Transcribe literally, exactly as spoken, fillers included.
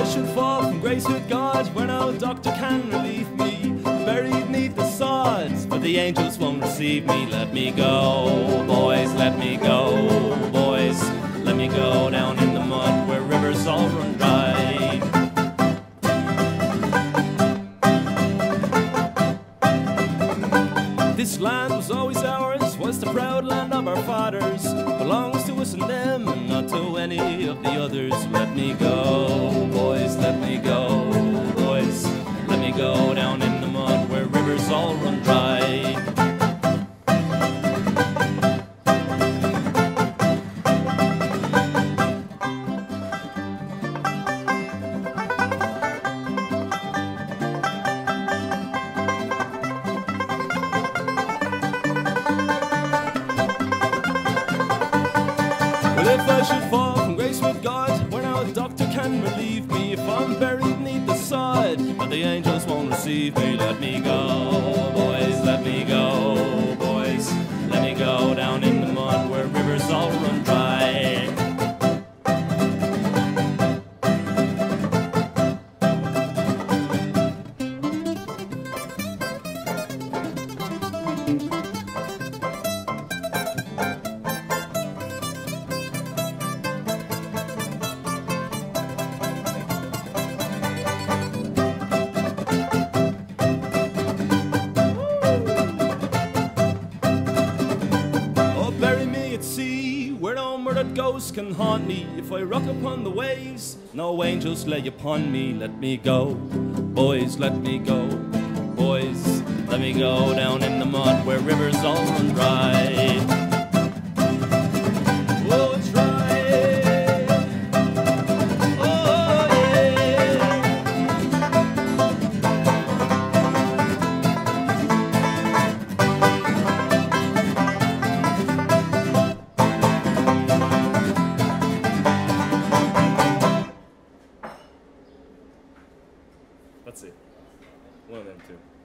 I should fall from grace with God, where no doctor can relieve me, buried neath the sods, but the angels won't receive me. Let me go, boys, let me go, boys, let me go down in the mud where rivers all run dry. This land was always ours, was the proud land of our fathers, belongs to us and them, and not to any of the others. Let me go, boys, let me go, boys, let me go down in the mud where rivers all run dry. If I should fall from grace with God, where no doctor can relieve me, if I'm buried neath the sod, but the angels won't receive me. Let me go, boys, let me go, boys, let me go down in the mud where rivers all run dry. See where no murdered ghosts can haunt me. If I rock upon the waves, no angels lay upon me. Let me go, boys, let me go, boys, let me go down in the mud where rivers all run dry. That's it. One of them, too.